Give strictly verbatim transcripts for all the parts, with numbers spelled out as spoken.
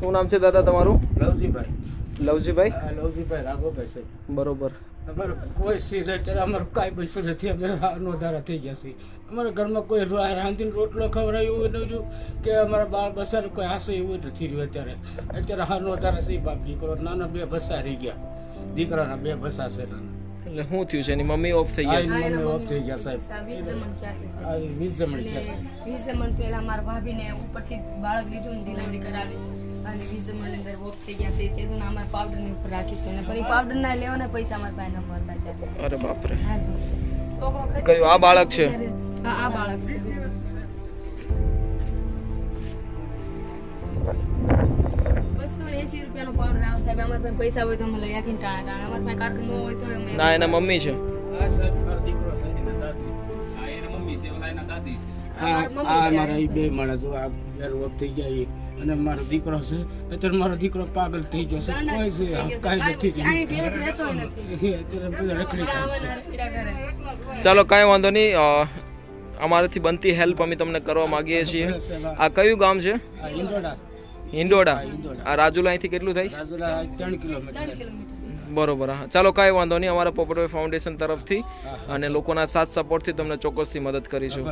શું નામ છે દાદા તમારું? લવજીભાઈ. લવજીભાઈ? હા, લવજીભાઈ રાઘોભાઈ સાહેબ. બરોબર. અમારે કોઈ સીધે અત્યારે અમારે કાંઈ પૈસો નથી, અમે નોંધારા થઈ ગયા છીએ. અમારા ઘરમાં કોઈ રાંધીને રોટલો ખવડાય એવું નથી કે અમારા બાળ બસાર કોઈ હાસે એવું નથી રહ્યું. અત્યારે અત્યારે હા નોંધારા છે બાપ દીકરો, નાના બે ભસા રહી ગયા, દીકરાના બે ભસા છે નાના. એટલે શું થયું છે? એની મમ્મી ઓફ થઈ ગયા. મમ્મી ઓફ થઈ ગયા સાહેબ. વીસ જમણ થયા છે. વીસ જમણ પહેલાં મારા ભાભીને ઉપરથી બાળક લીધું, ડિલિવરી કરાવી અને વીજમણ અંદર વોક થઈ ગયા છે. તે તો અમાર પાવડર ની ઉપર રાખી છે ને ફરી પાવડર ના લેવાના પૈસા અમાર પાસે ન મળતા છે. અરે બાપ રે. છોકરો કયો? આ બાળક છે. હા, આ બાળક છે. બસો એંસી રૂપિયા નો પાવડર આવ સાહેબ. અમાર પાસે પૈસા હોય તો અમે લઈ આખી ટાણા ટાણા. અમાર પાસે કારક ન હોય તો અમે ના. એના મમ્મી છે. હા સાહેબ, મારા દીકરો છે ને દાદી. હા, એના મમ્મી છે, ઓલા એના દાદી છે. હા, આ મારા બે માણસ આ ઘર વોક થઈ ગયા. અને મારો દીકરો છે અત્યારે, મારો દીકરો પાગલ થઈ ગયો છે. કોઈ છે કાંઈ નથી, અહીં બેઠ રહેતો નથી અત્યારે, બધું રખડી કરે. ચાલો કાંઈ વાંધો નહીં, અમારાથી બનતી હેલ્પ અમે તમને કરવા માંગીએ છીએ. આ કયું ગામ છે? હિંડોડા. હિંડોડા. આ રાજુલા અહીંથી કેટલું થાય? રાજુલા ત્રણ કિલોમીટર. બરોબર. હા ચાલો કાંઈ વાંધો નહીં, અમારા પોપટભાઈ ફાઉન્ડેશન તરફથી અને લોકોના સાથ સપોર્ટથી તમને ચોક્કસથી મદદ કરીશું.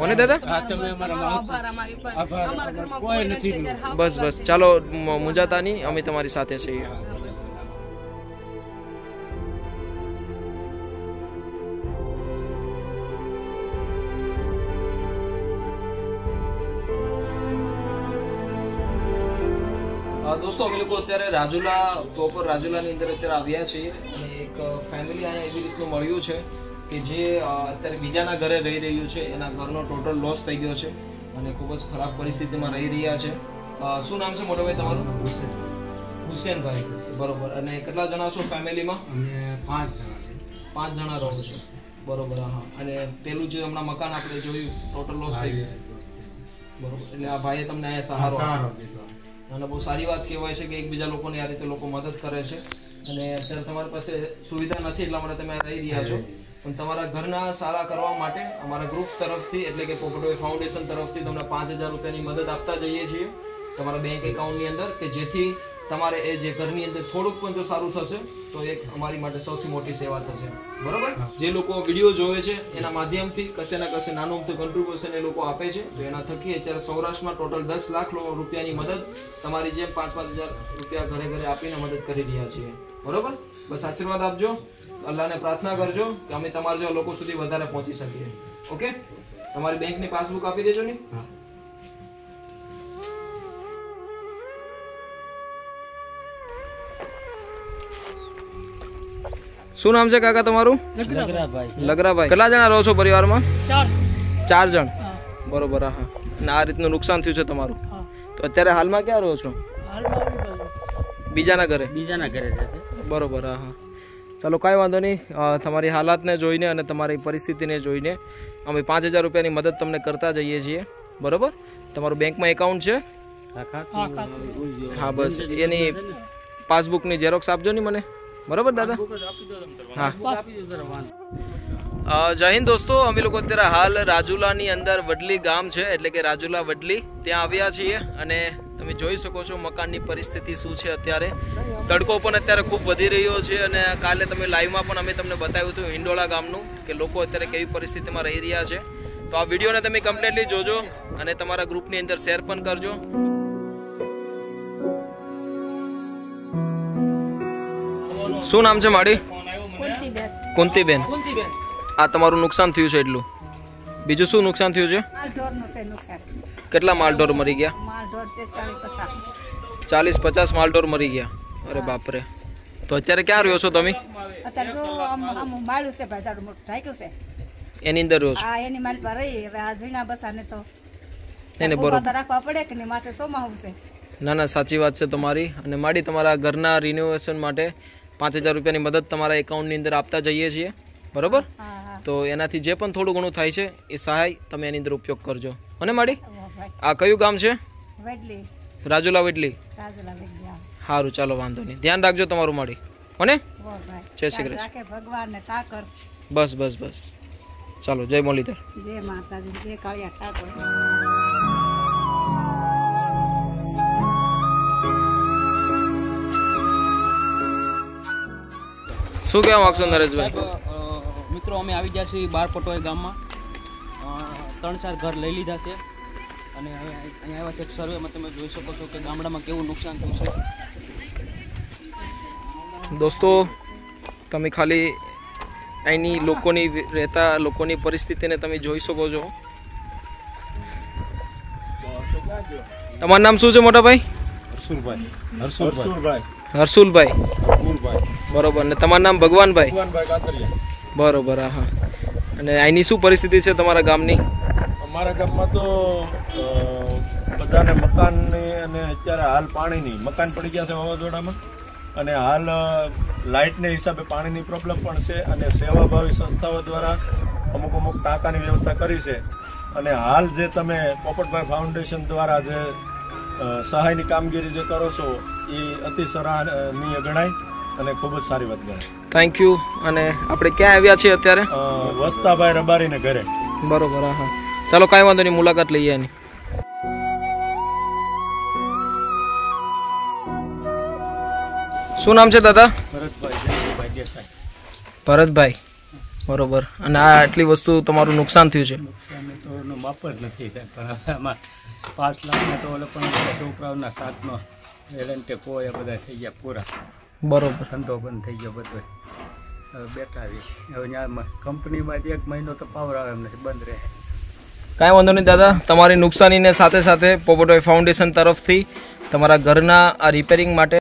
હોને દાદા? બસ બસ ચાલો, મુંજાતા નહીં, અમે તમારી સાથે છીએ. દોસ્તો અમે લોકો અત્યારે રાજુલા પ્રોપર રાજુલાની અંદર અત્યારે આવ્યા છીએ અને એક ફેમિલી અહીંયા એવી રીતનું મળ્યું છે કે જે અત્યારે બીજાના ઘરે રહી રહ્યું છે. એના ઘરનો ટોટલ લોસ થઈ ગયો છે અને ખૂબ જ ખરાબ પરિસ્થિતિમાં રહી રહ્યા છે. શું નામ છે મોટોભાઈ તમારું? હુસેનભાઈ છે. બરોબર. અને કેટલા જણા છો ફેમિલીમાં? અમે પાંચ જણા. પાંચ જણા રહો છો. બરોબર. હા, અને પેલું જે હમણાં મકાન આપણે જોયું ટોટલ લોસ થઈ ગયું. બરોબર. એટલે આ ભાઈએ તમને અહીંયા સહારો સહારો દીધો અને બહુ સારી વાત કહેવાય છે કે એકબીજા લોકોને આ રીતે લોકો મદદ કરે છે. અને અત્યારે તમારી પાસે સુવિધા નથી એટલા માટે તમે રહી રહ્યા છો, પણ તમારા ઘરના સારા કરવા માટે અમારા ગ્રુપ તરફથી એટલે કે પોપટભાઈ ફાઉન્ડેશન તરફથી તમને પાંચ હજાર રૂપિયાની મદદ આપતા જઈએ છીએ તમારા બેંક એકાઉન્ટની અંદર, કે જેથી તમારે એ જે ઘરની અંદર થોડુંક પણ જો સારું થશે તો એક અમારી માટે સૌથી મોટી સેવા થશે. બરોબર. જે લોકો વિડીયો જોવે છે એના માધ્યમથી કશે ના કશે નાનું અમથું કોન્ટ્રીબ્યુશન એ લોકો આપે છે, તો એના થકી અત્યારે સૌરાષ્ટ્રમાં ટોટલ દસ લાખ રૂપિયાની મદદ તમારી જેમ પાંચ પાંચ હજાર રૂપિયા ઘરે ઘરે આપીને મદદ કરી રહ્યા છીએ. બરોબર. બસ આશીર્વાદ આપજો, અલ્લાહને પ્રાર્થના કરજો કે અમે તમારા જેવા લોકો સુધી વધારે પહોંચી શકીએ. ઓકે. તમારી બેંકની પાસબુક આપી દેજો ને. શું નામ છે કાકા તમારું? લગરાભાઈ. લગરાભાઈ. કેટલા જણા રહો છો પરિવારમાં? ચાર જણ. બરોબર. હા, અને આ રીતનું નુકસાન થયું છે તમારું, તો અત્યારે હાલમાં ક્યાં રહો છો? બીજાના ઘરે. બીજાના ઘરે છે. બરોબર. હા, ચાલો કાંઈ વાંધો નહીં. તમારી હાલાતને જોઈને અને તમારી પરિસ્થિતિને જોઈને અમે પાંચ હજાર રૂપિયાની મદદ તમને કરતા જઈએ છીએ. બરોબર. તમારું બેંકમાં એકાઉન્ટ છે? હા, બસ એની પાસબુકની ઝેરોક્સ આપજો ને મને. બરોબર દાદા. હા, જય હિન્દ દોસ્તો. અમે લોકો અત્યારે હાલ રાજુલાની અંદર વડલી ગામ છે એટલે કે રાજુલા વડલી ત્યાં આવ્યા છીએ અને તમે જોઈ શકો છો મકાનની પરિસ્થિતિ શું છે અત્યારે. તડકો પણ અત્યારે ખૂબ વધી રહ્યો છે અને કાલે તમે લાઈવમાં પણ અમે તમને બતાવ્યું હતું હિંડોળા ગામનું કે લોકો અત્યારે કેવી પરિસ્થિતિમાં રહી રહ્યા છે. તો આ વિડીયોને તમે કમ્પ્લીટલી જોજો અને તમારા ગ્રુપની અંદર શેર પણ કરજો. શું નામ છે માડી? કુંતીબેન. આ તમારું નુકસાન થયું છે એટલું. બીજું શું નુકસાન થયું છે? કેટલા માલઢોર મરી ગયા? ચાલીસ પચાસ માલઢોર મરી ગયા. અરે બાપરે. તો અત્યારે ક્યાં રહ્યો છો તમે? એની અંદર રહ્યો છો? ના ના, સાચી વાત છે તમારી. અને માડી તમારા ઘરના રિન્યુએશન માટે પાંચ હજાર રૂપિયાની મદદ તમારા એકાઉન્ટની અંદર આપતા જઈએ છીએ. બરોબર. તો એનાથી જે પણ થોડું ઘણું થાય છે એ સહાય તમે એની અંદર ઉપયોગ કરજો. અને માડી આ કયું ગામ છે? રાજુલા વડલી. સારું ચાલો વાંધો નહીં, ધ્યાન રાખજો તમારું માડી. અને જય શ્રી કૃષ્ણ. બસ બસ બસ ચાલો, જય મુરલીધર. જય માતાજી. જય કાળિયા ઠાકોર. શું કહેવા માંગશો નરેશભાઈ? મિત્રો અમે આવી ગયા છીએ બારપટોય ગામમાં, ત્રણ ચાર ઘર લઈ લીધા છે અને અહીંયા આવ્યા છે એક સર્વેમાં તમે જોઈ શકો છો કે ગામડામાં કેવું નુકસાન થયું છે. દોસ્તો તમે ખાલી અહીંની લોકોની રહેતા લોકોની પરિસ્થિતિને તમે જોઈ શકો છો. તમારું નામ શું છે મોટા ભાઈ? હર્ષુલભાઈ. હર્ષુલભાઈ. હર્ષુલભાઈ. બરોબર. ને તમારું નામ ભગવાનભાઈ? ભગવાનભાઈ કાતરિયા. બરોબર. હા, અને અહીંની શું પરિસ્થિતિ છે તમારા ગામની? અમારા ગામમાં તો બધાને મકાનની અને અત્યારે હાલ પાણીની, મકાન પડી ગયા છે વાવાઝોડામાં, અને હાલ લાઇટને હિસાબે પાણીની પ્રોબ્લેમ પણ છે, અને સેવાભાવી સંસ્થાઓ દ્વારા અમુક અમુક ટાંકાની વ્યવસ્થા કરી છે. અને હાલ જે તમે પોપટભાઈ ફાઉન્ડેશન દ્વારા જે સહાયની કામગીરી જે કરો છો એ અતિ સરાહનીય ગણાય અને ખૂબ જ સારી વાત ગણાય. Thank you. અને આપણે ક્યાં આવ્યા છીએ અત્યારે? વસ્તાભાઈ રબારીને ઘરે. બરોબર. હા, ચાલો કાંઈ વાંધો નહીં, મુલાકાત લઈએ એની. શું નામ છે દાદા? ભરતભાઈ. ભરતભાઈ. બરોબર. અને આ આટલી વસ્તુ તમારું નુકસાન થયું છે? માપ જ નથી સાહેબ, પાંચ લાખના તો ઓલો પણ છોકરાઓના સાતનો એલન્ટે કોઈ બધા થઈ ગયા પૂરા. બરોબર. ધંધો બંધ થઈ ગયો બધો, હવે બેઠા છે. હવે કંપનીમાં એક મહિનો તો પાવર આવે એમ નથી, બંધ રહે. કાંઈ વાંધો નહીં દાદા, તમારી નુકસાનીને સાથે સાથે પોપટભાઈ ફાઉન્ડેશન તરફથી તમારા ઘરના આ રિપેરિંગ માટે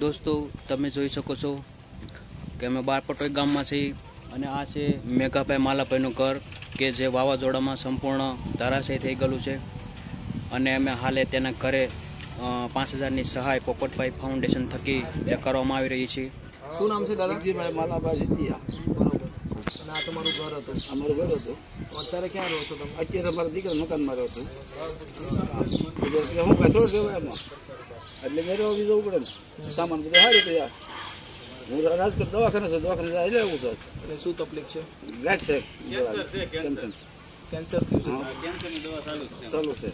દોસ્તો તમે જોઈ શકો છો કે અમે બારપટોઈ ગામમાં છીએ અને આ છે મેઘાભાઈ માલાભાઈનું ઘર કે જે વાવાઝોડામાં સંપૂર્ણ ધરાશય થઈ ગયેલું છે. અને અમે હાલે તેના ઘરે પાંચ હજારની સહાય પોપટભાઈ ફાઉન્ડેશન થકી જે કરવામાં આવી રહી છે. શું નામ છે દાદાજી? માલાભાઈ જીતિયા. અને આ તમારું ઘર હતું? અમારું ઘર હતું. અત્યારે ક્યાં રહો છો તમે? અત્યારે અમારા દીકરા મકાનમાં રહો છું. હું કચરો છે એમાં એટલે ઘરે આવી જવું પડે ને, સામાન બધું હારી તો યાર હું રાજકોટ દવાખાને છે, દવાખાને જાય એટલે આવું છે. એટલે શું તકલીફ છે? ગાંઠ છે, કેન્સર. કેન્સર થયું છે? કેન્સરની દવા ચાલુ છે. ચાલુ છે.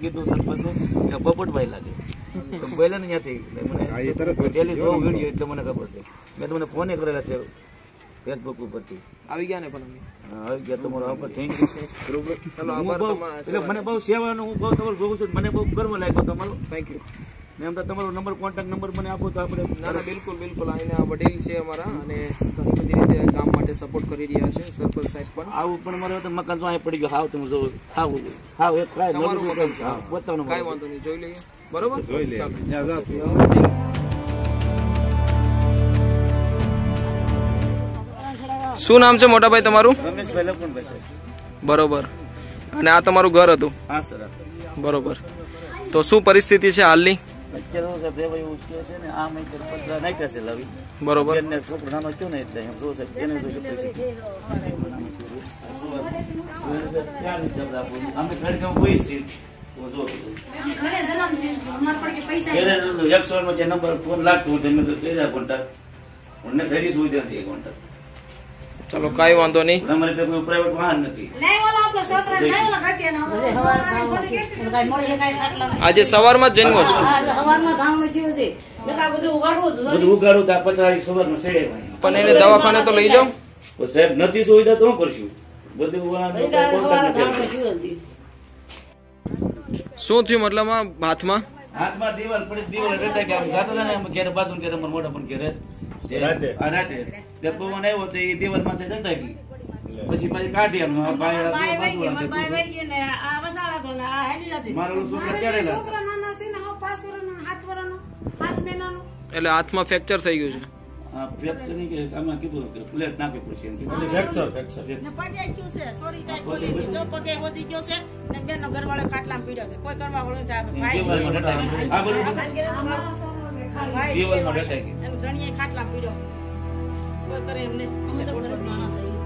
કીધું સરપંચને કે પોપટભાઈ લાગે बैला नहीं आती डेली सौ वीडियो एट मैंने खबर है मैं तुमने फोन करेला है फेसबुक पर आई गया ने पण आई गया तुम्हारो आभार थैंक यू बरोबर चलो आभार तुम्हारा એટલે મને બહુ સેવાનો હું બહુ તમારું જોઉં છું મને બહુ ગર્વ લાગ્યો તમારો થેન્ક યુ ને એમ તો તમારો નંબર કોન્ટેક્ટ નંબર મને આપો તો આપણે ના ના બિલકુલ બિલકુલ આને આ વડીલ છે અમારા અને ઘણી બધી રીતે કામ માટે સપોર્ટ કરી રહ્યા છે સરપંચ સાહેબ પણ આવું પણ મારે તો મકાન જો અહીં પડી ગયો હાવ તમે જો હાવ હાવ એક ટ્રાય નવું મકાન બતાવવાનું કાઈ વાંધો નહીં જોઈ લઈએ બરોબર જોઈ લે ન્યા જાતું શું નામ છે મોટા ભાઈ તમારું રમેશ ભાઈ લખણ ભાઈ સાહેબ બરોબર અને આ તમારું ઘર હતું હા સર બરોબર તો શું પરિસ્થિતિ છે હાલની અત્યારે તો સાહેબ ભાઈ ઉસકે છે ને આ મે પત્ર નઈ કસે લાવી બરોબર એને છોકરાનો ક્યો ને એટલે એમ જો છે એને જો કે અમે ઘરે કામ કોઈ છે ઓ જો અમે ઘરે જલમ છે અમાર પર કે પૈસા ઘરે એકસો નો જે નંબર ફોન લાગતો તો મે તો તેરા કોન્ટા ઓને ઘરે સુઈ જતી કોન્ટા चलो काई वांदो नहीं हमारे पे कोई प्राइवेट वाहन नहीं नहीं वाला आपला सोकरा नहीं वाला घटिया ना काई मोळे काई आटला आज सवार में जन्मो सवार में धाम में जीव जे बेटा બધું ઉગાડવું જ બધું ઉગાડવું તો પચાસ સવાર માં છેડે પણ એને દવાખાને તો લઈ જાવ ઓ સાહેબ નથી સુવિધા તો હું કરશું બધું વાહન શું થયું મતલબ આ હાથમાં હાથમાં દીવાલ પડી દીવાલ રેતા કે આમ જાતો ને આમ ઘરે બાજુન કે તમાર મોઢા પણ ઘરે રાતે આ રાતે દબોન આવ્યો તો એ દીવાલ માથે જટાકી પછી પછી કાઢી આમ ભાઈ ભાઈ ભાઈ ગયો ને આ વસાળા તો આ હેલી જતી મારો છોકરા ચડેલા છોકરા નાના છે ને પાંચ વર્ષનો સાત વર્ષનો સાત મહિનાનો એટલે હાથમાં ફ્રેક્ચર થઈ ગયું છે આ ફ્રેક્ચર ની કે આમાં કીધું કે પ્લેટ નાખી પડશે એટલે ફ્રેક્ચર ફ્રેક્ચર ને પગે શું છે સોરી કાઈ બોલી દીધો પગે હોધી ગયો છે ને બેનો ઘરવાળો ખાટલામાં પડ્યો છે કોઈ કરવા વાળો તો ભાઈ આ બધું भाई ये वाला डाटा है हम धनिया खाटला पीडो कोई करे हमने हम तो करना चाहिए।